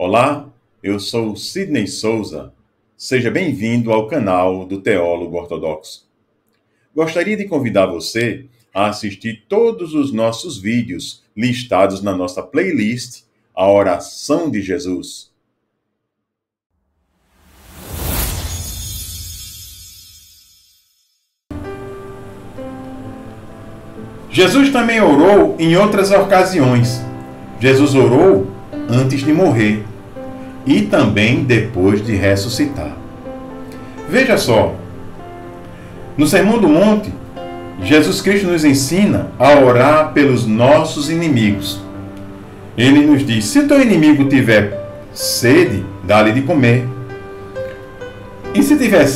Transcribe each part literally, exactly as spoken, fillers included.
Olá, eu sou Sidney Sousa. Seja bem-vindo ao canal do Teólogo Ortodoxo. Gostaria de convidar você a assistir todos os nossos vídeos listados na nossa playlist A Oração de Jesus. Jesus também orou em outras ocasiões. Jesus orou antes de morrer e também depois de ressuscitar. Veja só, no Sermão do Monte, Jesus Cristo nos ensina a orar pelos nossos inimigos. Ele nos diz, se teu inimigo tiver sede, dá-lhe de comer. E se tiver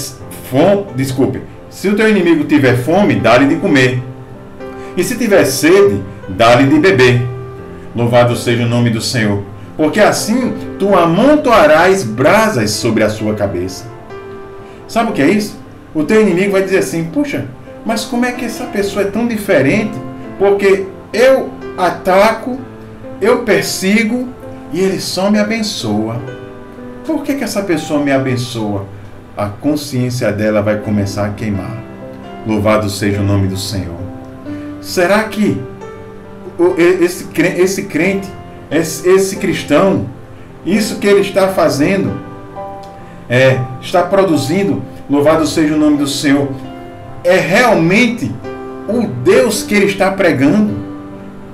fome, desculpe, se o teu inimigo tiver fome, dá-lhe de comer. E se tiver sede, dá-lhe de beber. Louvado seja o nome do Senhor, porque assim tu amontoarás brasas sobre a sua cabeça. Sabe o que é isso? O teu inimigo vai dizer assim, puxa, mas como é que essa pessoa é tão diferente? Porque eu ataco, eu persigo e ele só me abençoa. Por que que essa pessoa me abençoa? A consciência dela vai começar a queimar. Louvado seja o nome do Senhor. Será que esse, esse crente, esse, esse cristão, isso que ele está fazendo, é, está produzindo, louvado seja o nome do Senhor, é realmente o Deus que ele está pregando?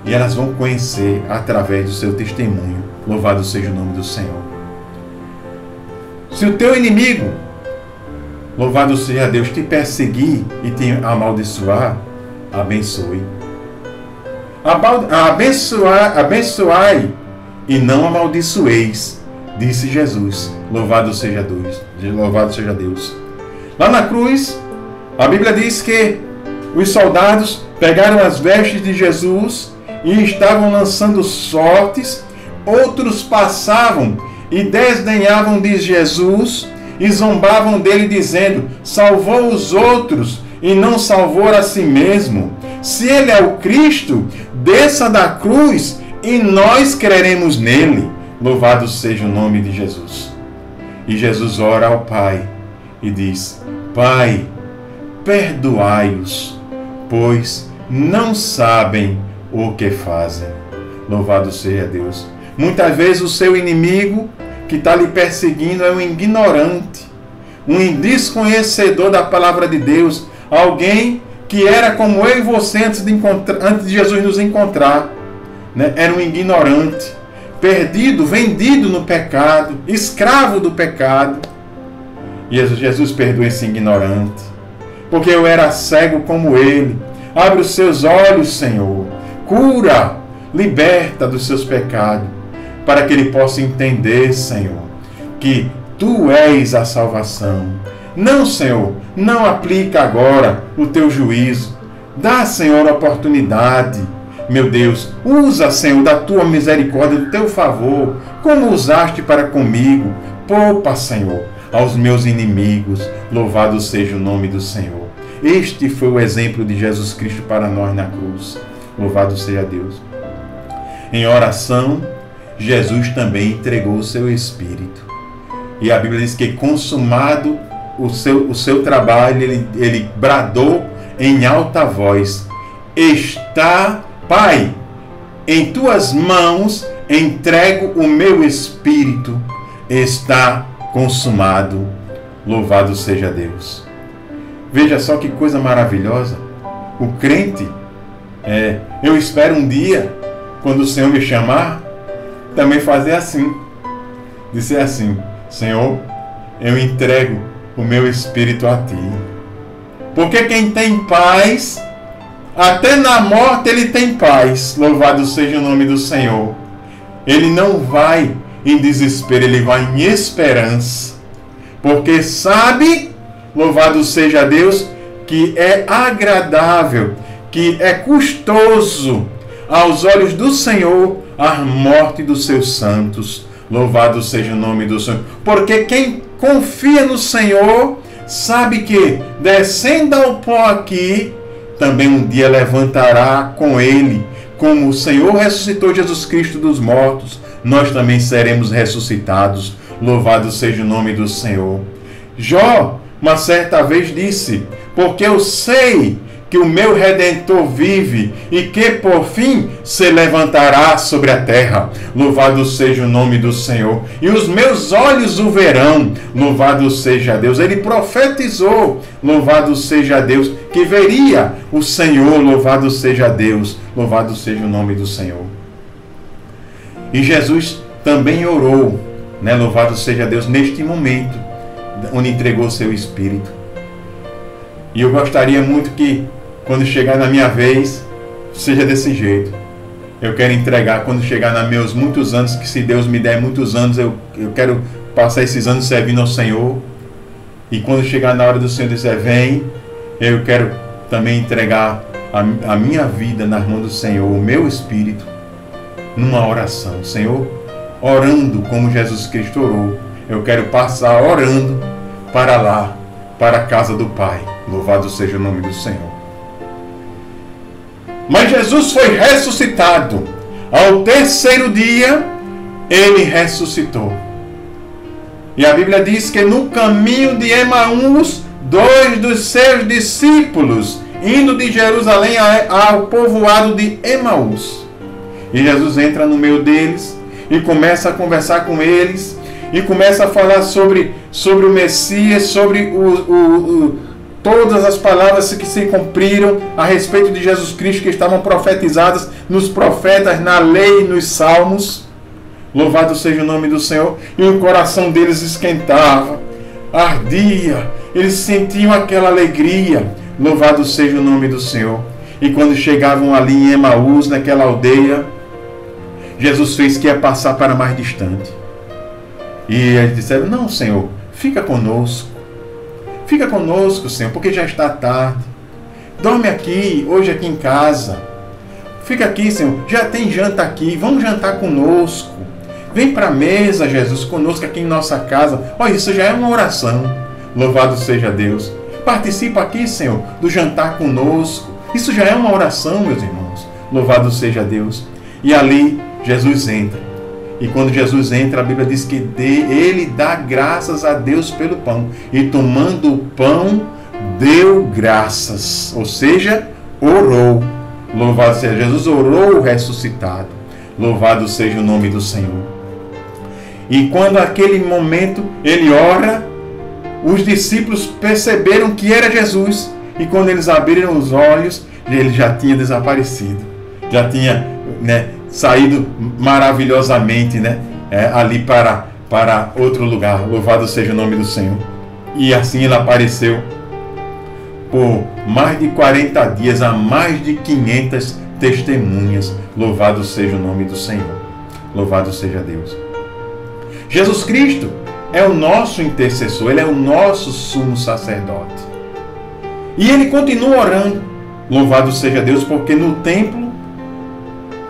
E elas vão conhecer através do seu testemunho, louvado seja o nome do Senhor. Se o teu inimigo, louvado seja Deus, te perseguir e te amaldiçoar, abençoe. Abençoar, abençoai e não amaldiçoeis, disse Jesus. Louvado seja Deus. Louvado seja Deus. Lá na cruz, a Bíblia diz que os soldados pegaram as vestes de Jesus e estavam lançando sortes. Outros passavam e desdenhavam de Jesus e zombavam dele, dizendo: salvou os outros e não salvou a si mesmo. Se ele é o Cristo, desça da cruz e nós creremos nele. Louvado seja o nome de Jesus. E Jesus ora ao Pai e diz: Pai, perdoai-os, pois não sabem o que fazem. Louvado seja Deus. Muitas vezes o seu inimigo que está lhe perseguindo é um ignorante, um desconhecedor da palavra de Deus, alguém que era como eu e você antes de, antes de Jesus nos encontrar, né? Era um ignorante, perdido, vendido no pecado, escravo do pecado. E Jesus, Jesus perdoa esse ignorante, porque eu era cego como ele. Abre os seus olhos, Senhor, cura, liberta dos seus pecados, para que ele possa entender, Senhor, que tu és a salvação. Não, Senhor, não aplica agora o teu juízo. Dá, Senhor, a oportunidade. Meu Deus, usa, Senhor, da tua misericórdia, do teu favor, como usaste para comigo. Poupa, Senhor, aos meus inimigos. Louvado seja o nome do Senhor. Este foi o exemplo de Jesus Cristo para nós na cruz. Louvado seja Deus. Em oração, Jesus também entregou o seu Espírito. E a Bíblia diz que consumado O seu, o seu trabalho, ele, ele bradou em alta voz: está, Pai, em tuas mãos entrego o meu espírito, está consumado. Louvado seja Deus. Veja só que coisa maravilhosa. O crente, é, eu espero um dia, quando o Senhor me chamar, também fazer assim, dizer assim: Senhor, eu entrego o meu espírito a ti. Porque quem tem paz, até na morte ele tem paz. Louvado seja o nome do Senhor. Ele não vai em desespero, ele vai em esperança, porque sabe, louvado seja Deus, que é agradável, que é custoso aos olhos do Senhor a morte dos seus santos. Louvado seja o nome do Senhor. Porque quem confia no Senhor sabe que, descendo ao pó aqui, também um dia levantará com ele, como o Senhor ressuscitou Jesus Cristo dos mortos. nós também seremos ressuscitados. Louvado seja o nome do Senhor. Jó, uma certa vez, disse: porque eu sei que o meu Redentor vive e que por fim se levantará sobre a terra. Louvado seja o nome do Senhor. E os meus olhos o verão. Louvado seja Deus. Ele profetizou. Louvado seja Deus, que veria o Senhor. Louvado seja Deus. Louvado seja o nome do Senhor. E Jesus também orou, né? Louvado seja Deus, neste momento onde entregou seu Espírito. E eu gostaria muito que, quando chegar na minha vez, seja desse jeito. Eu quero entregar, quando chegar na meus muitos anos, que se Deus me der muitos anos, eu, eu quero passar esses anos servindo ao Senhor. E quando chegar na hora do Senhor dizer, vem, eu quero também entregar a, a minha vida na mão do Senhor, o meu espírito, numa oração. Senhor, orando como Jesus Cristo orou, eu quero passar orando para lá, para a casa do Pai. Louvado seja o nome do Senhor. Mas Jesus foi ressuscitado. Ao terceiro dia, ele ressuscitou. E a Bíblia diz que no caminho de Emaús, dois dos seus discípulos, indo de Jerusalém ao povoado de Emaús. E Jesus entra no meio deles e começa a conversar com eles. E começa a falar sobre, sobre o Messias, sobre o, o, o, todas as palavras que se cumpriram a respeito de Jesus Cristo, que estavam profetizadas nos profetas, na lei, nos salmos. Louvado seja o nome do Senhor. E o coração deles esquentava, ardia, eles sentiam aquela alegria. Louvado seja o nome do Senhor. E quando chegavam ali em Emaús, naquela aldeia, Jesus fez que ia passar para mais distante. E eles disseram, não, Senhor, fica conosco. Fica conosco, Senhor, porque já está tarde. Dorme aqui, hoje aqui em casa. Fica aqui, Senhor, já tem janta aqui. Vamos jantar conosco. Vem para a mesa, Jesus, conosco aqui em nossa casa. Olha, isso já é uma oração. Louvado seja Deus. Participa aqui, Senhor, do jantar conosco. Isso já é uma oração, meus irmãos. Louvado seja Deus. E ali, Jesus entra. E quando Jesus entra, a Bíblia diz que ele dá graças a Deus pelo pão. E tomando o pão, deu graças. Ou seja, orou. Louvado seja Jesus, orou o ressuscitado. Louvado seja o nome do Senhor. E quando aquele momento ele ora, os discípulos perceberam que era Jesus. E quando eles abriram os olhos, ele já tinha desaparecido. Já tinha, né, saído maravilhosamente, né, é, ali para, para outro lugar. Louvado seja o nome do Senhor. E assim ele apareceu por mais de quarenta dias a mais de quinhentas testemunhas. Louvado seja o nome do Senhor. Louvado seja Deus. Jesus Cristo é o nosso intercessor, ele é o nosso sumo sacerdote. E ele continua orando. Louvado seja Deus, porque no templo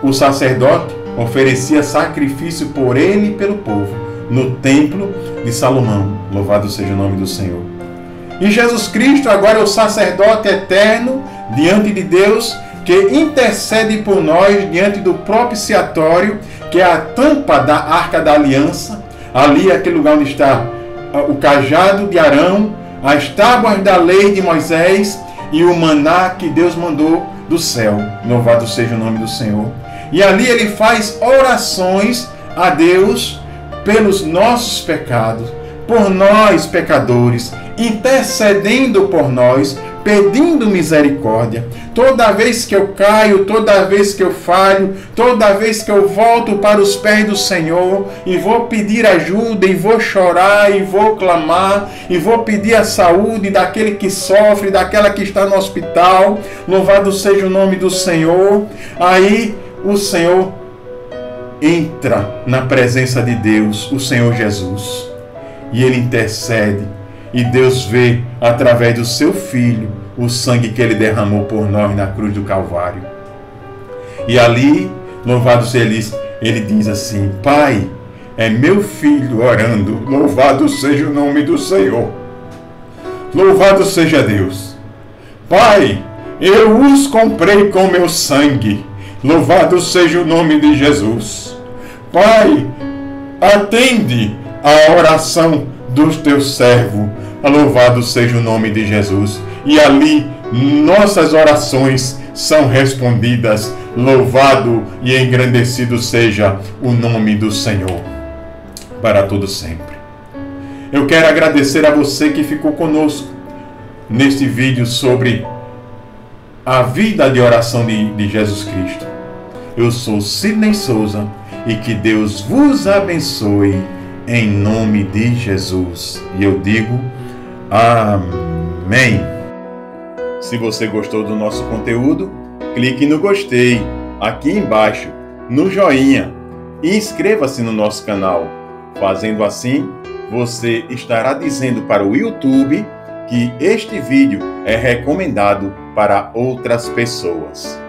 o sacerdote oferecia sacrifício por ele e pelo povo, no templo de Salomão. Louvado seja o nome do Senhor. E Jesus Cristo agora é o sacerdote eterno diante de Deus, que intercede por nós diante do propiciatório, que é a tampa da Arca da Aliança. Ali é aquele lugar onde está o cajado de Arão, as tábuas da lei de Moisés e o maná que Deus mandou do céu. Louvado seja o nome do Senhor. E ali ele faz orações a Deus pelos nossos pecados, por nós pecadores, intercedendo por nós, pedindo misericórdia. Toda vez que eu caio, toda vez que eu falho, toda vez que eu volto para os pés do Senhor e vou pedir ajuda, e vou chorar, e vou clamar, e vou pedir a saúde daquele que sofre, daquela que está no hospital. Louvado seja o nome do Senhor. Aí o Senhor entra na presença de Deus, o Senhor Jesus, e ele intercede. E Deus vê através do seu Filho o sangue que ele derramou por nós na cruz do Calvário. E ali, louvado seja ele, ele diz assim: Pai, é meu filho orando. Louvado seja o nome do Senhor. Louvado seja Deus. Pai, eu os comprei com meu sangue. Louvado seja o nome de Jesus. Pai, atende a oração do teu servo. Louvado seja o nome de Jesus. E ali nossas orações são respondidas. Louvado e engrandecido seja o nome do Senhor, para todo sempre. Eu quero agradecer a você que ficou conosco neste vídeo sobre a vida de oração de, de Jesus Cristo. Eu sou Sidney Sousa e que Deus vos abençoe em nome de Jesus. E eu digo amém. Se você gostou do nosso conteúdo, clique no gostei aqui embaixo, no joinha, e inscreva-se no nosso canal. Fazendo assim, você estará dizendo para o YouTube que este vídeo é recomendado para outras pessoas.